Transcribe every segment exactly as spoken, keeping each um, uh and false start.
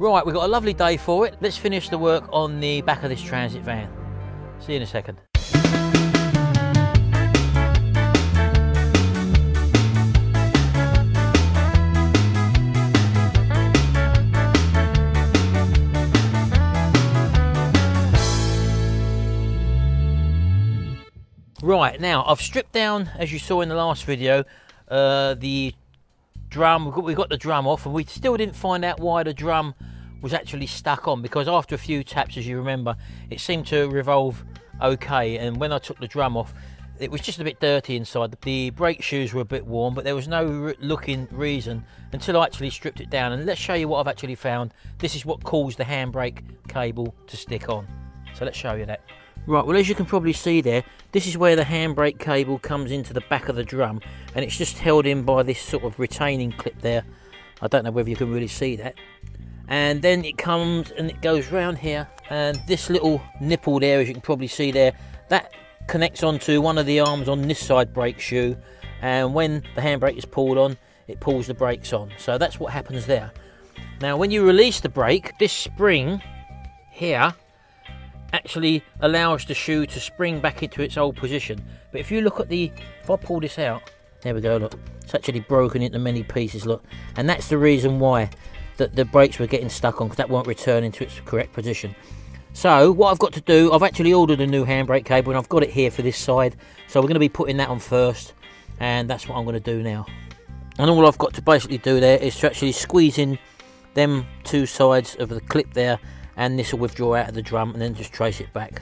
Right, we've got a lovely day for it. Let's finish the work on the back of this transit van. See you in a second. Right, now I've stripped down, as you saw in the last video, uh, the drum. We've got, we got the drum off, and we still didn't find out why the drum was actually stuck on, because after a few taps, as you remember, it seemed to revolve okay, and when I took the drum off, it was just a bit dirty inside. The brake shoes were a bit warm, but there was no looking reason until I actually stripped it down. And let's show you what I've actually found. This is what caused the handbrake cable to stick on. So let's show you that. Right, well, as you can probably see there, this is where the handbrake cable comes into the back of the drum, and it's just held in by this sort of retaining clip there. I don't know whether you can really see that. And then it comes and it goes round here, and this little nipple there, as you can probably see there, that connects onto one of the arms on this side brake shoe, and when the handbrake is pulled on, it pulls the brakes on. So that's what happens there. Now, when you release the brake, this spring here actually allows the shoe to spring back into its old position. But if you look at the, if I pull this out, there we go, look, it's actually broken into many pieces, look. And that's the reason why that the brakes were getting stuck on, because that won't return into its correct position. So what I've got to do, I've actually ordered a new handbrake cable, and I've got it here for this side, so we're going to be putting that on first, and that's what I'm going to do now. And all I've got to basically do there is to actually squeeze in them two sides of the clip there, and this will withdraw out of the drum, and then just trace it back.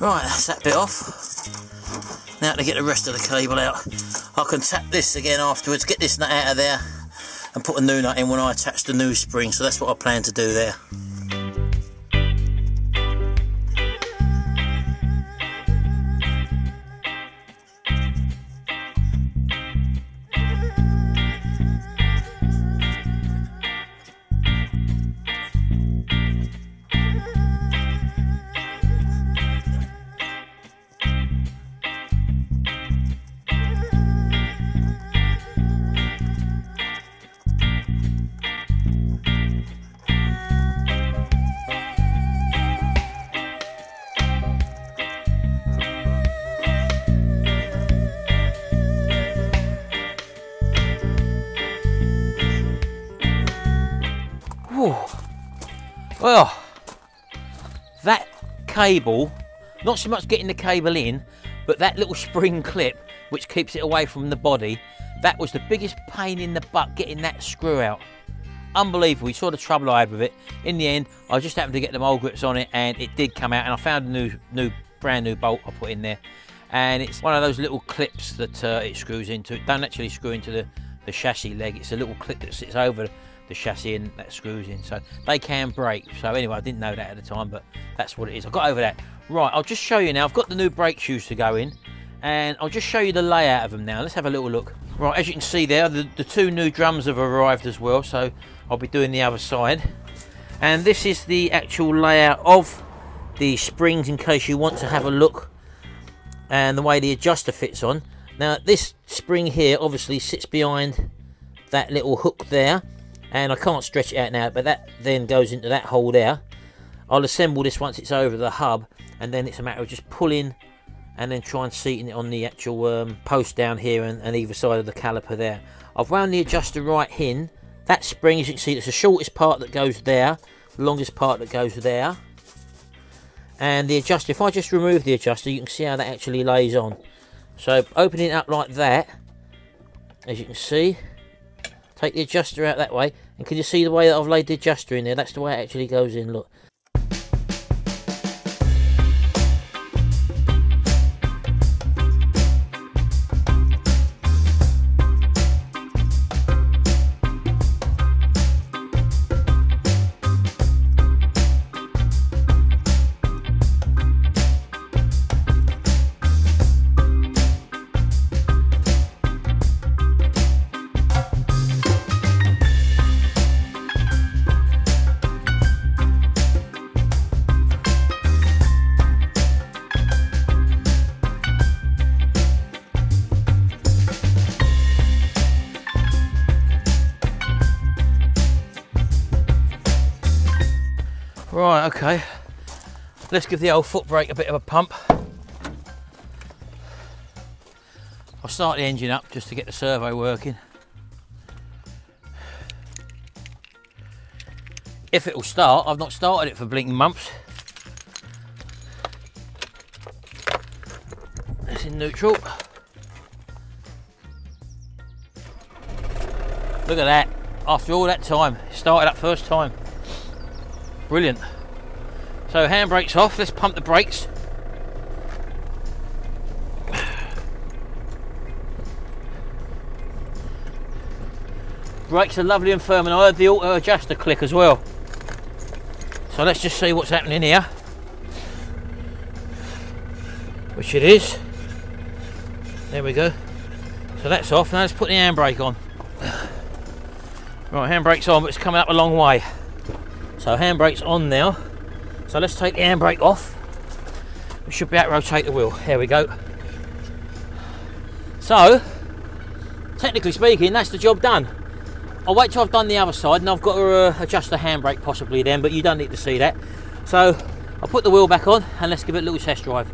Right, that's that bit off. Now to get the rest of the cable out. I can tap this again afterwards, get this nut out of there, and put a new nut in when I attach the new spring. So that's what I plan to do there. Well, that cable, not so much getting the cable in, but that little spring clip which keeps it away from the body, that was the biggest pain in the butt, getting that screw out. Unbelievable. You saw the trouble I had with it. In the end, I just happened to get the mole grips on it, and it did come out, and I found a new, new brand new bolt I put in there, and it's one of those little clips that uh, it screws into. It don't actually screw into the, the chassis leg. It's a little clip that sits over the chassis and that screws in, so they can break. So anyway, I didn't know that at the time, but that's what it is. I got over that. Right, I'll just show you now. I've got the new brake shoes to go in, and I'll just show you the layout of them now. Let's have a little look. Right, as you can see there, the, the two new drums have arrived as well, so I'll be doing the other side. And this is the actual layout of the springs, in case you want to have a look, and the way the adjuster fits on. Now, this spring here obviously sits behind that little hook there, and I can't stretch it out now, but that then goes into that hole there. I'll assemble this once it's over the hub, and then it's a matter of just pulling and then try and seating it on the actual um, post down here, and, and either side of the caliper there. I've wound the adjuster right in. That spring, as you can see, it's the shortest part that goes there, the longest part that goes there. And the adjuster, if I just remove the adjuster, you can see how that actually lays on. So opening it up like that, as you can see, take the adjuster out that way, and can you see the way that I've laid the adjuster in there? That's the way it actually goes in, look. Right, okay. Let's give the old foot brake a bit of a pump. I'll start the engine up just to get the servo working. If it'll start, I've not started it for blinking months. It's in neutral. Look at that, after all that time, it started up first time. Brilliant. So handbrake's off, let's pump the brakes. Brakes are lovely and firm, and I heard the auto adjuster click as well. So let's just see what's happening here, which it is. There we go. So that's off. Now let's put the handbrake on. Right, handbrake's on, but it's coming up a long way. So handbrake's on now. So let's take the handbrake off. We should be able to rotate the wheel. There we go. So, technically speaking, that's the job done. I'll wait till I've done the other side, and I've got to uh, adjust the handbrake possibly then, but you don't need to see that. So I'll put the wheel back on and let's give it a little test drive.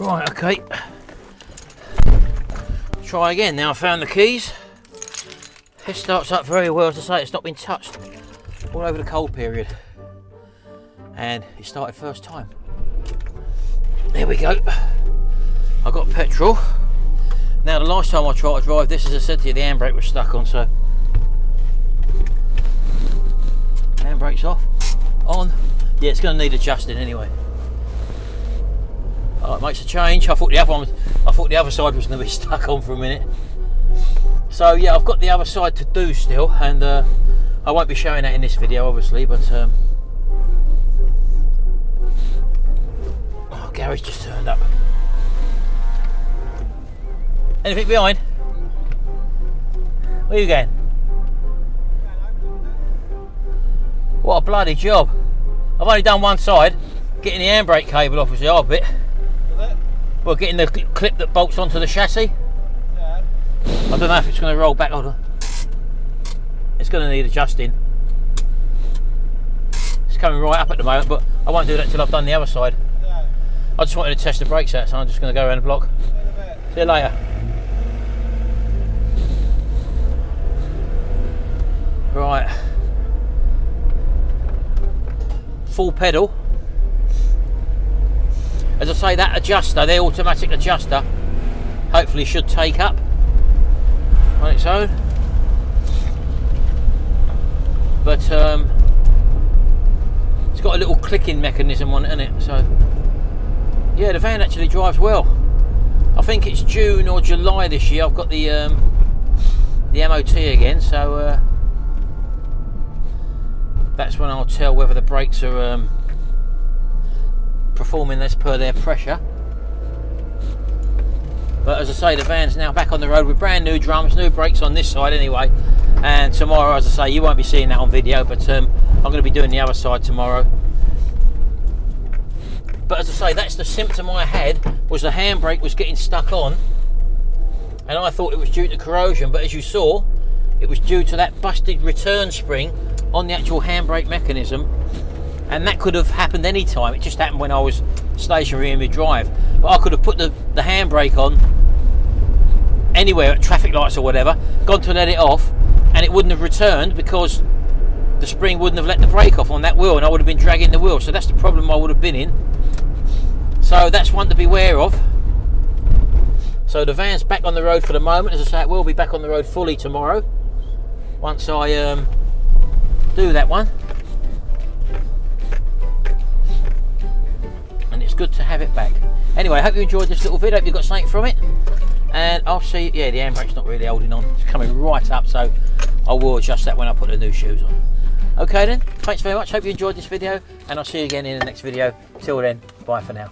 Right, okay, try again. Now I found the keys. It starts up very well, as I say, it's not been touched all over the cold period. And it started first time. There we go. I got petrol. Now the last time I tried to drive this, as I said to you, the handbrake was stuck on, so. Handbrake's off, on. Yeah, it's gonna need adjusting anyway. Oh, it makes a change. I thought the other one, I thought the other side was going to be stuck on for a minute. So yeah, I've got the other side to do still, and uh, I won't be showing that in this video, obviously. But um, oh, garage just turned up. Anything behind? Where are you going? What a bloody job! I've only done one side. Getting the handbrake cable off was the hard bit. Well, getting the clip that bolts onto the chassis. Yeah. I don't know if it's going to roll back. Hold on. It's going to need adjusting. It's coming right up at the moment, but I won't do that till I've done the other side. Yeah. I just wanted to test the brakes out, so I'm just going to go around the block. See you later. Right. Full pedal. As I say, that adjuster, the automatic adjuster, hopefully should take up on its own. But um, it's got a little clicking mechanism on it, isn't it? So yeah, the van actually drives well. I think it's June or July this year. I've got the um, the M O T again, so uh, that's when I'll tell whether the brakes are. Um, performing as per their pressure. But as I say, the van's now back on the road with brand new drums, new brakes on this side anyway, and tomorrow, as I say, you won't be seeing that on video, but um, I'm going to be doing the other side tomorrow. But as I say, that's the symptom I had, was the handbrake was getting stuck on, and I thought it was due to corrosion, but as you saw, it was due to that busted return spring on the actual handbrake mechanism. And that could have happened any time. It just happened when I was stationary in my drive. But I could have put the, the handbrake on anywhere at traffic lights or whatever, gone to let it off, and it wouldn't have returned because the spring wouldn't have let the brake off on that wheel, and I would have been dragging the wheel. So that's the problem I would have been in. So that's one to beware of. So the van's back on the road for the moment. As I say, it will be back on the road fully tomorrow once I um, do that one. good to have it back. Anyway, I hope you enjoyed this little video. Hope you got something from it, and I'll see. Yeah, the handbrake's not really holding on, it's coming right up, so I will adjust that when I put the new shoes on. Okay then, thanks very much, hope you enjoyed this video, and I'll see you again in the next video. Till then, bye for now.